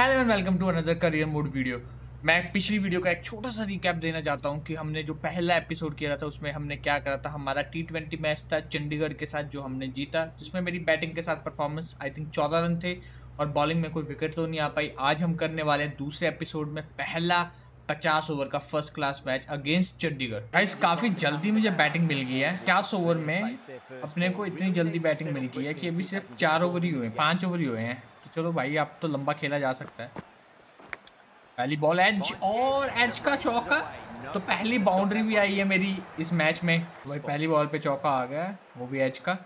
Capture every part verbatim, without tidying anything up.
Hello and welcome to another career mode video. मैं पिछली video का एक छोटा सा रिकैप देना चाहता हूं कि हमने जो पहला एपिसोड किया था उसमें हमने क्या करा था। हमारा टी ट्वेंटी मैच था चंडीगढ़ के साथ जो हमने जीता, जिसमें मेरी बैटिंग के साथ परफॉर्मेंस आई थिंक चौदह रन थे और बॉलिंग में कोई विकेट तो नहीं आ पाई। आज हम करने वाले हैं दूसरे एपिसोड में पहला पचास ओवर का first class match against Chandigarh. Guys काफी जल्दी मुझे बैटिंग मिल गई है, पचास ओवर में अपने को इतनी जल्दी बैटिंग मिल गई है कि अभी सिर्फ चार ओवर ही हुए हैं, पाँच ओवर ही हुए हैं। तो चलो भाई आप तो लंबा खेला जा सकता है। पहली बॉल एज और एज का चौका, तो पहली बाउंड्री भी आई है मेरी इस मैच में। भाई पहली बॉल पे चौका आ गया, वो भी एज का।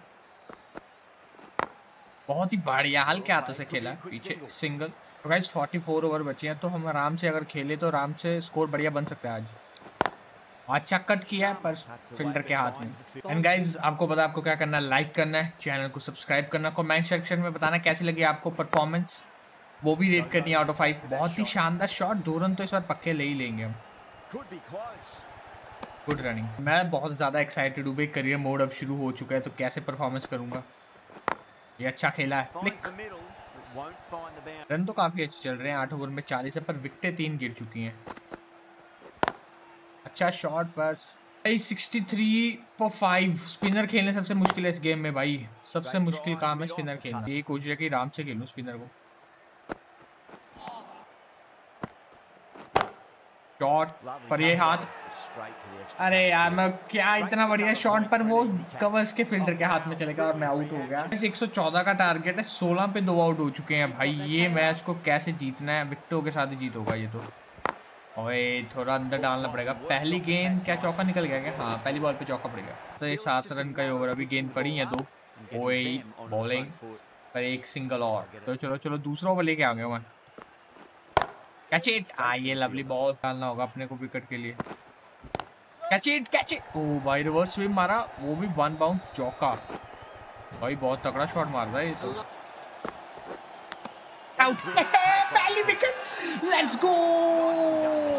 बहुत ही बढ़िया हल्के हाथों से खेला, पीछे सिंगल। तो गाइस चौवालीस ओवर बचे हैं, तो हम आराम से अगर खेले तो आराम से स्कोर बढ़िया बन सकता है। आज अच्छा कट किया पर फील्डर के हाथ में। एंड गाइस आपको पता है आपको क्या करना है, लाइक करना है, चैनल को सब्सक्राइब करना, कमेंट सेक्शन में बताना कैसी लगी आपको परफॉर्मेंस, वो भी रेट करनी है आउट ऑफ फाइव। बहुत ही शानदार शॉट, दो रन तो इस बार पक्के ले ही लेंगे हम। Good running. मैं बहुत ज़्यादा एक्साइटेड हूँ भाई, करियर मोड अब शुरू हो चुका है तो कैसे परफॉर्मेंस करूँगा। ये अच्छा खेला है, फ्लिक। रन तो काफी अच्छे चल रहे हैं, आठ ओवर में चालीस है पर विकेटें तीन गिर चुकी हैं। अच्छा शॉट बस। भाई तिरेसठ पर पाँच स्पिनर खेलने सबसे मुश्किल है इस गेम में। भाई सबसे मुश्किल काम है स्पिनर खेलना। ये कोशिश है कि आराम से खेलूं स्पिनर को। शॉट पर ये हाथ, अरे यार मैं क्या इतना बढ़िया शॉट पर वो कवर्स के फील्डर के हाथ में चले गया और मैं आउट हो गया। एक सौ चौदह का टारगेट है, सोलह पे दो आउट हो चुके हैं। भाई ये मैच को कैसे जीतना है, विकेटों के साथ ही जीत होगा ये तो। ओए थोड़ा अंदर डालना पड़ेगा। पहली गेंद क्या चौका निकल गया क्या? हाँ पहली बॉल पे चौका पड़ गया। तो ये सात रन का ओवर, अभी गेंद पड़ी है दो। ओए बॉलिंग पर एक सिंगल और। तो चलो चलो दूसरा ओवर लेके आ गया वहाँ। कैच इट, ये लवली बॉल। डालना होगा अपने को विकेट के लिए। Catch it catch it. ओ भाई रिवर्स स्विम मारा, वो भी वन बाउंस चौका। भाई बहुत तगड़ा शॉट मार रहा है ये तो। आउट। पहली विकेट, लेट्स गो।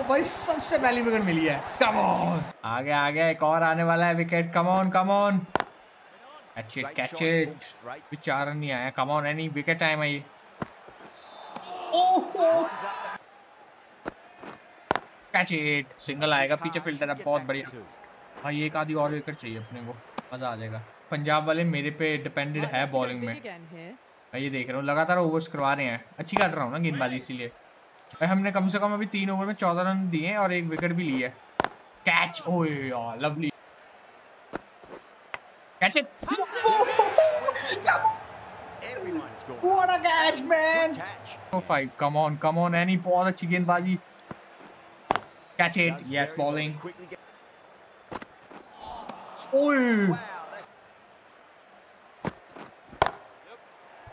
भाई सबसे पहली विकेट मिली है। कम ऑन, आगे आगे एक और आने वाला है wicket. Come on come on. Catch it catch it. चार रन नहीं आया। Come on, any wicket time है ये। ओह कैच इट, सिंगल आएगा। पीछे फील्डर है, बहुत बढ़िया। हाँ ये एक आधी और विकेट चाहिए अपने को, मज़ा आ जाएगा। पंजाब वाले मेरे पे डिपेंडेड है बॉलिंग में। भाई ये देख रहा हूँ लगातार ओवर्स करवा रहे हैं, अच्छी कर रहा हूँ ना गेंदबाजी, इसीलिए भाई हमने कम से कम अभी तीन ओवर में चौदह रन दिए हैं और एक विकेट भी ली है। कैच, ओए यार lovely catch it. What a catch man. Four five come on come on any, बहुत अच्छी गेंदबाजी। Catch it, yes bowling. Oh!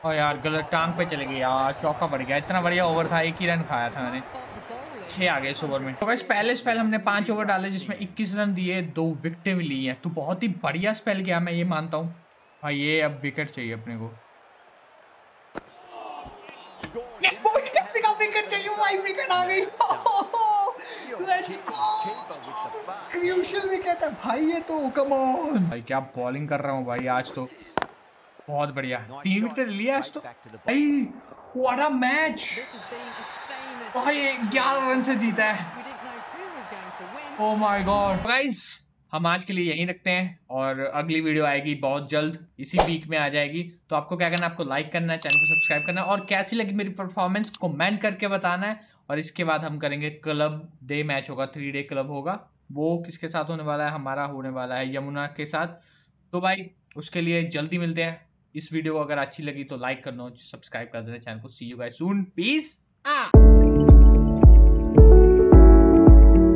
Oh यार गलत टांग पे चले गई यार, चौका पड़ गया। इतना बढ़िया ओवर था, एक ही रन खाया था मैंने, छः आ गए इस ओवर में। तो गाइस पहले स्पेल हमने पाँच ओवर डाले जिसमें इक्कीस रन दिए, दो विकेटें भी ली हैं, तो बहुत ही बढ़िया स्पेल गया मैं ये मानता हूँ। भाई ये अब विकेट चाहिए अपने को। Yes, boy, कैसे का विकेट चाहिए। भाई विकेट आ गई। Let's go! Crucial विकेट है भाई ये तो। Come on! भाई क्या बॉलिंग कर रहा हूँ भाई आज तो, बहुत बढ़िया। तीन विकेट लिया आज तो। भाई what a match! भाई ग्यारह रन से जीता है। Oh my God! Guys हम आज के लिए यहीं रखते हैं और अगली वीडियो आएगी बहुत जल्द, इसी वीक में आ जाएगी। तो आपको क्या करना है, आपको लाइक करना है, चैनल को सब्सक्राइब करना है और कैसी लगी मेरी परफॉर्मेंस कमेंट करके बताना है। और इसके बाद हम करेंगे क्लब डे मैच होगा, थ्री डे क्लब होगा। वो किसके साथ होने वाला है, हमारा होने वाला है यमुना के साथ। तो भाई उसके लिए जल्दी मिलते हैं। इस वीडियो को अगर अच्छी लगी तो लाइक करना, सब्सक्राइब कर देना चैनल को। See you guys soon, peace out.